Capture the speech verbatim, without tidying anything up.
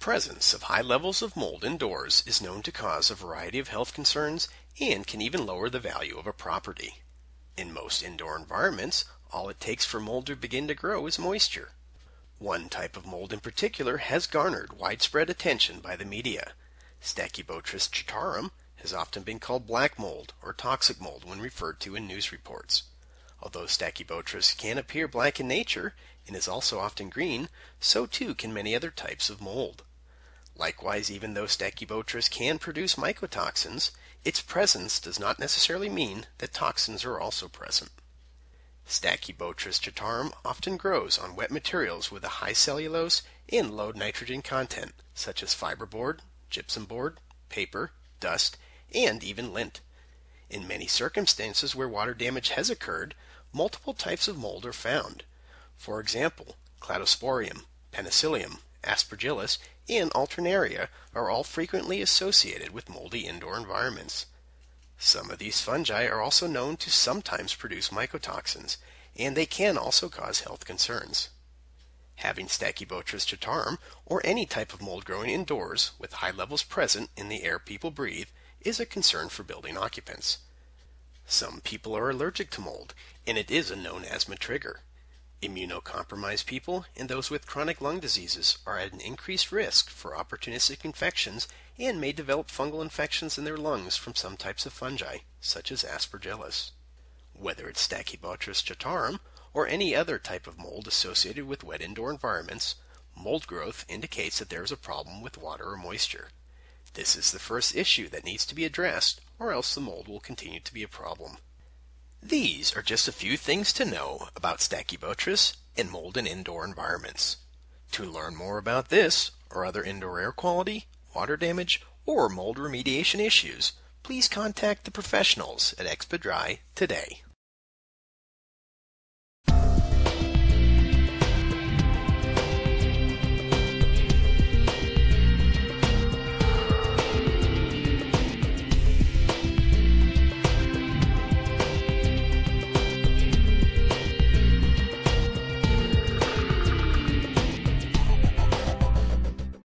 presence of high levels of mold indoors is known to cause a variety of health concerns and can even lower the value of a property. In most indoor environments, all it takes for mold to begin to grow is moisture. One type of mold in particular has garnered widespread attention by the media. Stachybotrys chartarum has often been called black mold or toxic mold when referred to in news reports. Although Stachybotrys can appear black in nature and is also often green, so too can many other types of mold. Likewise, even though Stachybotrys can produce mycotoxins, its presence does not necessarily mean that toxins are also present. Stachybotrys chartarum often grows on wet materials with a high cellulose and low nitrogen content, such as fiberboard, gypsum board, paper, dust, and even lint. In many circumstances where water damage has occurred, multiple types of mold are found. For example, Cladosporium, Penicillium, Aspergillus, and Alternaria are all frequently associated with moldy indoor environments. Some of these fungi are also known to sometimes produce mycotoxins, and they can also cause health concerns. Having Stachybotrys chartarum, or any type of mold growing indoors with high levels present in the air people breathe, is a concern for building occupants. Some people are allergic to mold, and it is a known asthma trigger. Immunocompromised people and those with chronic lung diseases are at an increased risk for opportunistic infections and may develop fungal infections in their lungs from some types of fungi, such as Aspergillus. Whether it's Stachybotrys chartarum or any other type of mold associated with wet indoor environments, mold growth indicates that there is a problem with water or moisture. This is the first issue that needs to be addressed, or else the mold will continue to be a problem. These are just a few things to know about Stachybotrys and mold in indoor environments. To learn more about this, or other indoor air quality, water damage, or mold remediation issues, please contact the professionals at EXPEDRY today.